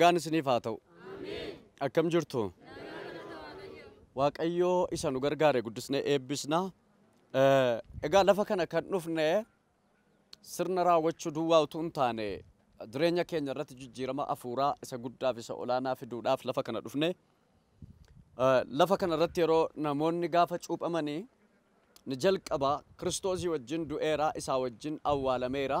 نغان سنيف هاتو أكم جرتو واقعيو إسانو غرغاري قدسنا إبسنا إغا لفاكنا كنوفنا سرنا راوچو دواو تونتاني درينيا كينيا راتجو جيرما أفورا إسا قداف إسا أولانا في دوداف لفاكنا دوفنا لفاكنا راتيرو نمون نغافة شوب أماني نجلق أبا كريستوزي وجن دو إيرا إسا وجن أوالا ميرا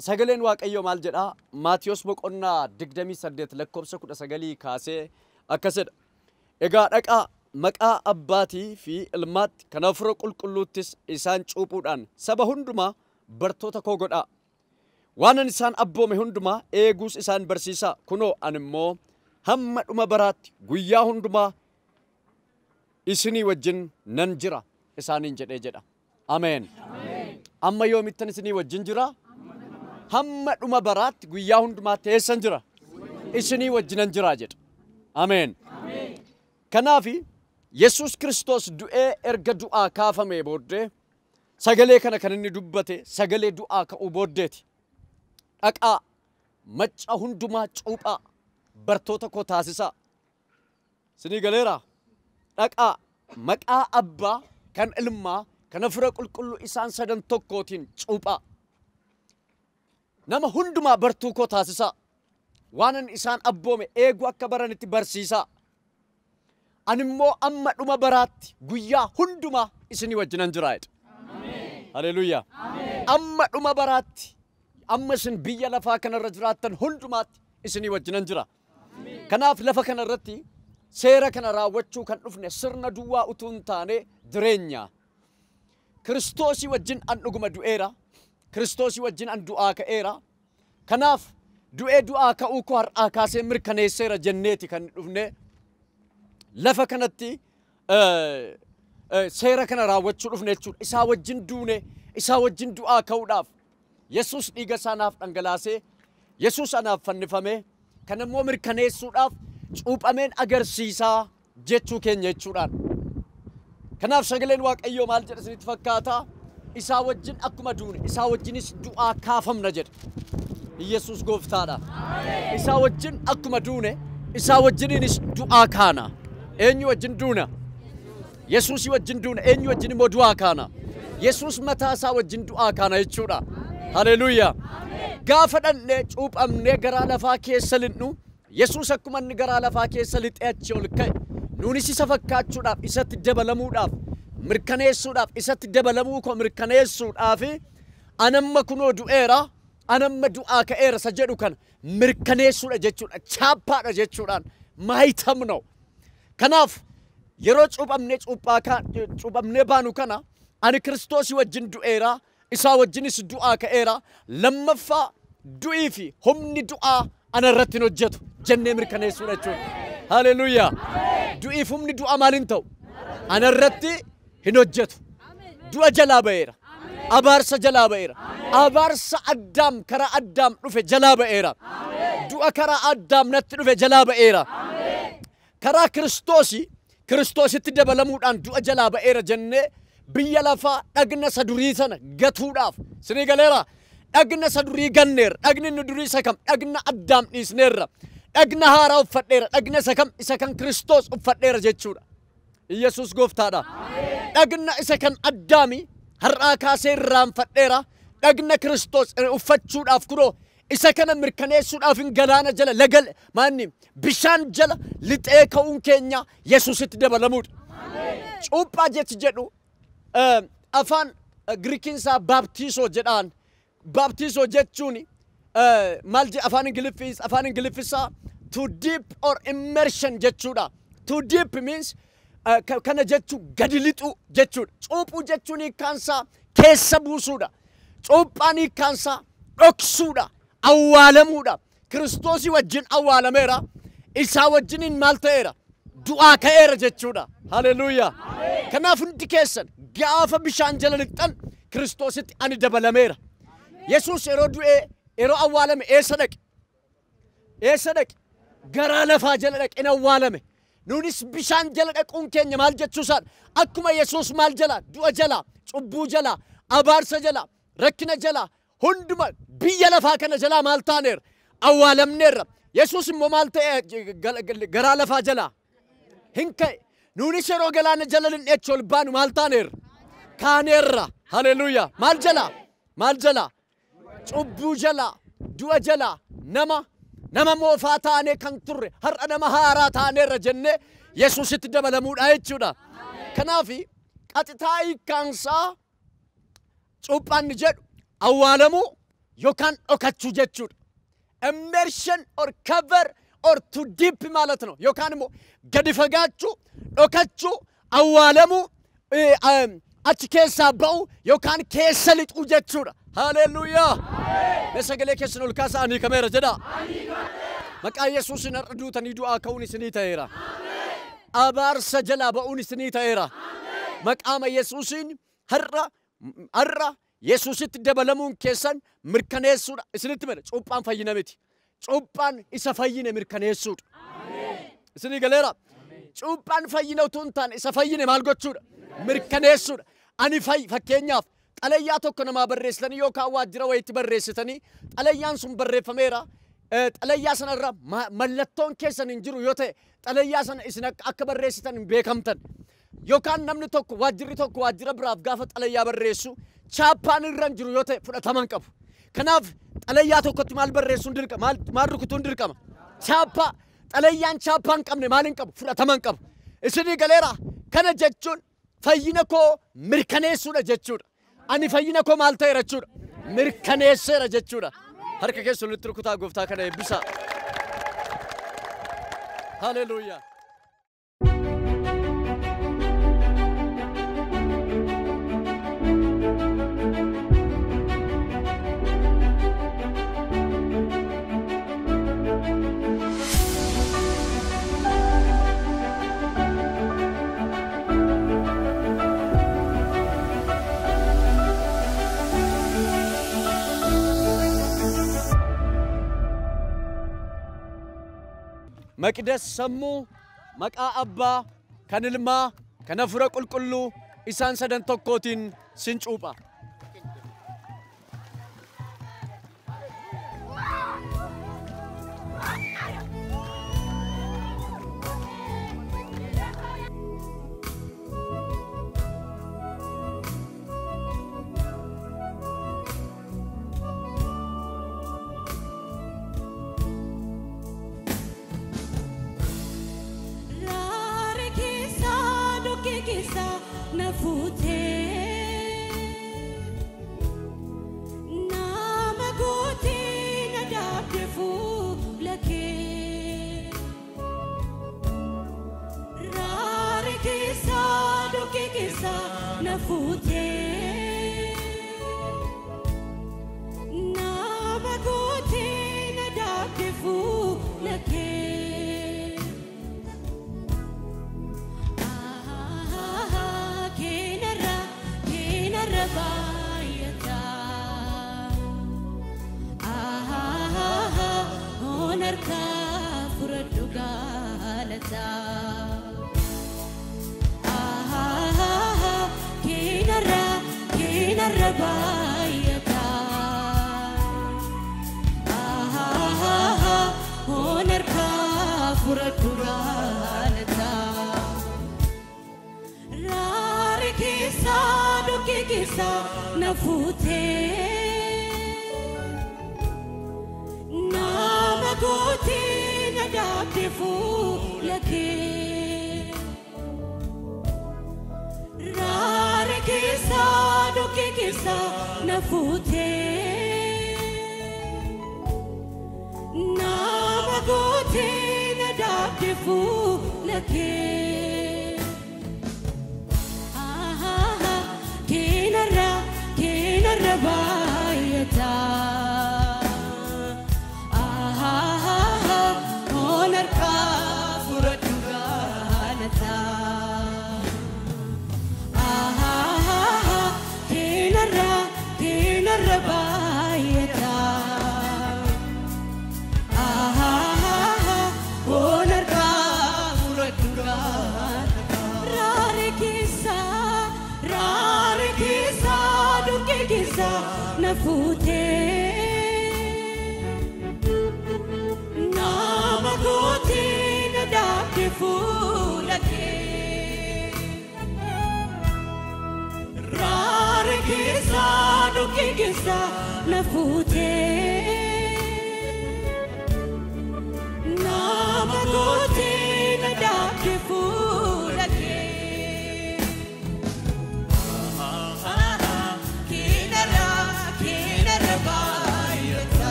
سجلين واقع يوم الجرا ماتيوس بق أننا دقدمي سدت لكوب سكوت سجلي كاسة أكسر إجارك مكأ أباتي في المات كنافر كل كلوتس إنسان شوبودان سبهندما برتو تكوجد وأنا إنسان أبو مهندما إيجوس إنسان برسيسا كنوا أنمو هم أمم برات غيا هندما إسني وجن ننجرا إنسان إنجد إجدا آمين أما يوم التنسني والجنجرة هم أمم برات قياهن ما تيسنجرة إسني والجنجرة جد آمين كنافي يسوع كريستوس دعاء إرجع دعاء كافة ما يبودة سجله كنا كنني دبته سجله دعاء كأبودة أكأ متشهون دما تشوبا برتوتا كوتاسيسا سني غليرا أكأ مكأ أبا كان إلما كنفرق الكل إنسان سدن توكوتين شوبا نما هندما برتوكو تاسسا وانا إنسان أبومي إيجوا كبرانتي برسيسا أنمو أمة دوما برات غيا هندما إسني وجنان جرايد هاليلويا أمة دوما برات أمة سن بيا لفاكن الرجراتن هندما إسني وجنان جرا كناف لفاكن الرتي سيرا كنا راوتشو كنفني سرنا دوا أتونتاني درينيا كريستوسي وجن أن نجمع دؤيرا كريستوسي وجن أن دعاء كأيرا كناف دعاء كأوكار أكاسي مركني سير جنتي كان نفني لفا كنتي سير كنا راوت شو نفني شو إسا وجن دونه إسا وجن دعاء كوداف يسوع نيجا سناف أنجلاسي يسوع سناف فنفهمه كنا مو مركني سوداف شوب أمين أجر سيسا جتشو كين يجتشوران كناف شغلين واقع يوم الجرس نتفكاتا إساوجن أكما دون إساوجنس دعاء كافم نجد يسوع قفتانا إساوجن أكما دون إساوجنس دعاء كانا أين يوجن دونا يسوع يوجن دون أين يوجن مدعاء كانا يسوع متى إساوجن دعاء كانا يشورا هاليلويا قافنا نجوب أم نجارا فاكي سلنو يسوع أكما نجارا فاكي سلت أتشولكاي نونسي سفكات شراب إسات الجبل موداف مركنة شراب إسات الجبل موكو مركنة شرابي أنا ما كنوا دؤيرا أنا ما دؤا كأيرا سجدوا كان مركنة شراب جتشون أشابة جتشونان ما هي ثمنو كناف يروج أب أمنيت أب أكان أب أمنيبانو كنا أنا كريستوس وجن دؤيرا إساو جنس دؤا كأيرا لما فا دؤيفي هم ندؤا أنا رتنو جتو جنة مركنة شراب هاليلويا دعي فمني دعاء مالنتو أنا رتي هنوجت دعاء جلابير أبارس جلابير أبارس أدم كرا أدم نوفي جلابير دعاء كرا أدم نت نوفي جلابير كرا كريستوسي تدبل مودان دعاء جلابير جنة بيلافا أجنة سدوريسان قطوداف سنيجاليرا أجنة سدوري جنير أجنة ندوري سكم أجنة أدم نيسنير أجن هارا وفتير أجن سكم إسكان كريستوس وفتير جتشورا يسوع قفتانا أجن إسكان أدمي هراكا سير رام فتيرا أجن كريستوس وفتشورا أفكرو إسكان مركنة سورا فين جلانا جل لجل ماني بشان جل لتأكل أمكنيا يسوع تدبر لمود شو بجت جدو أفان غريكينسا بابتيسو جدان بابتيسو جتشوني مالجي أفان إنجليفيسا too deep or immersion جتشودا too deep means كنا جتشو قديلتو جتشود أوبو جتشوني كانسا كسبوسودا أوباني كانسا أكسودا أوالمودا كريستوسي وجن أوالميرا إسحاق وجنين مالتيرا دعاء كير جتشونا هاليلويا كنا فندكيسن جاء فبشان جلنكتن كريستوس أني دبلمير يسوع إرادو إرو أولهم إيسنك قرانة فاجلنك إن أولهم نونس بشان جلنك أمكن يمال جتشوسان أكما يسوع مال جلا دعاء جلا أبو جلا أبارس جلا ركنا جلا هندما بيجلا فاكنا جلا مال تانير أولهم نير يسوع ممال قرانة فاجلا هنك نوني سيرو جلان جلالن اتشول بانو مالتانير كانيرا هاليلويا مالجلا تشوبو جلا دو جلا نما موفاتاني كنتوري هر انا مهاراتانير جنة يسوس تدبل مود ايتشودا كنافي اتتاي كانسا تشوبان جد اوالمو يوكان اوكاتشو جتشود immersion or cover or to deep مالتنو يوكانمو قد فقاتشو لوكاتشو أوالمو أتكيسا باو يوكان كيسا لتوجتشورا هاليلويا نسجل كيسنو الكاسا أني كاميرا جدا مكا يسوس نردو تنيدو آكوني سنيتا إيرا أبار سجلا باوني سنيتا إيرا مكا ما يسوس هرّا يسوس تدبلمون كيسان مركانيسور سنتمر شوبان فاينامتي شوبان إسا فاين مركانيسور سنيجاليرا شوبان فاينو تونتان إسافايني مالغوتشور مركانيسور أني فاي فكينياف على ياتو كنما برسلني يوكا وادراوي تبرستني على يانسون برفاميرا على ياسن الرب ملتون كيسن انجرو يوتي على ياسن اسنك أكبر رستن بكمتن يوكا نمني توك وادري توك وادرا براف غافت على يابرسو شابان الرنجرو يوتي فراتامانكف كناف على ياتو كتمال برسون دركا مالكتون دركا شابا عليان شابان كم نمالين كم فراتمان كم إسني قليرا كنا جتشون فينا كو مركنيسورة جتشون أني فينا كو مالتي رجتشون مركنيسورة جتشون هركا كيسون لتركوتا قفتا كنا يبسا هاليلويا مكدس سمو مكا أبا كنلما كنفرق الكلو إسان سدن توكوتين سنشوبا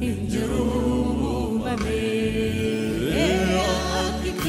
Injurum mame, akike.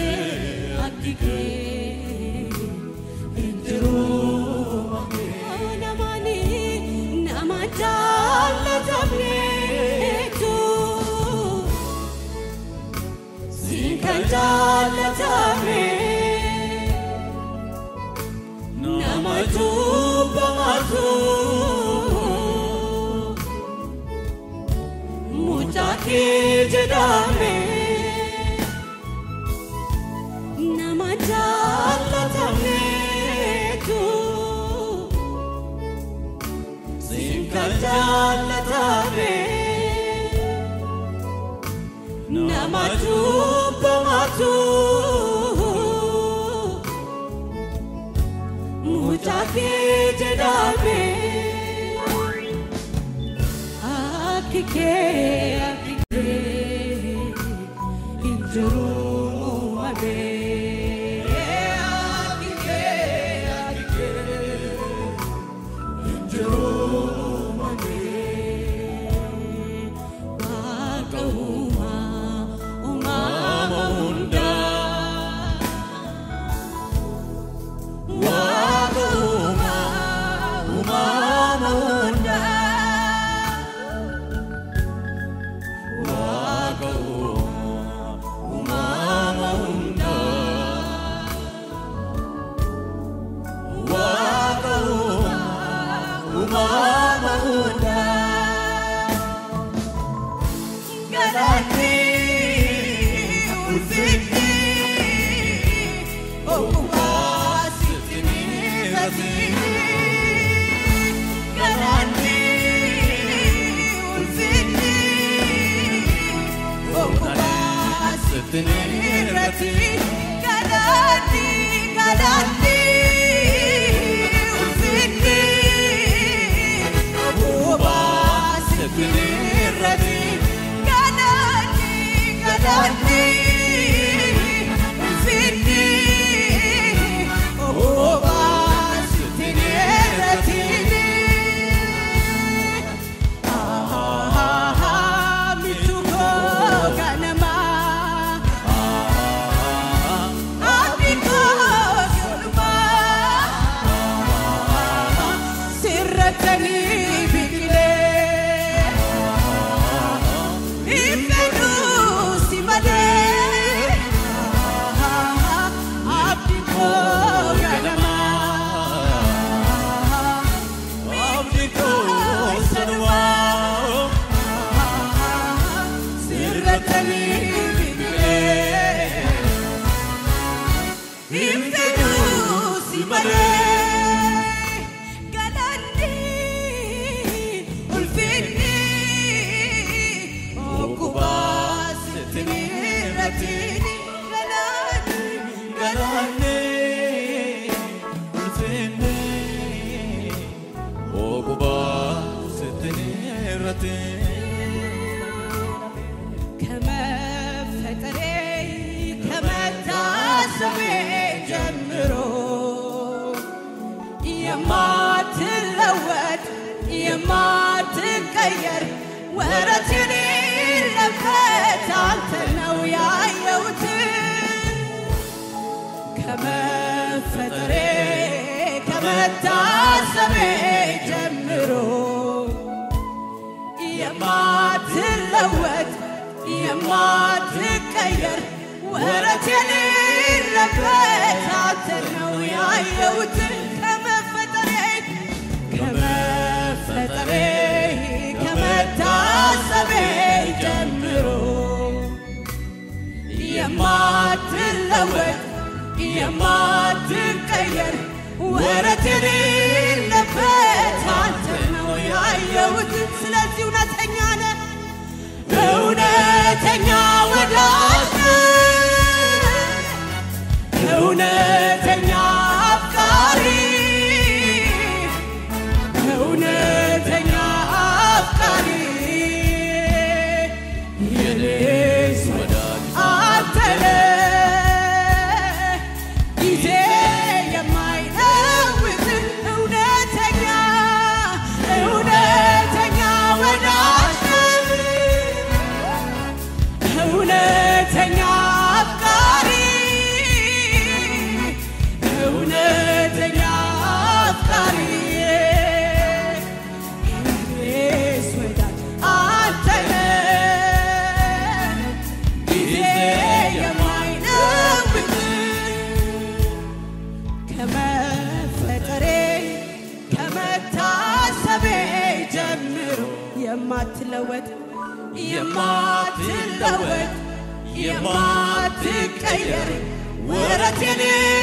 يمات لوت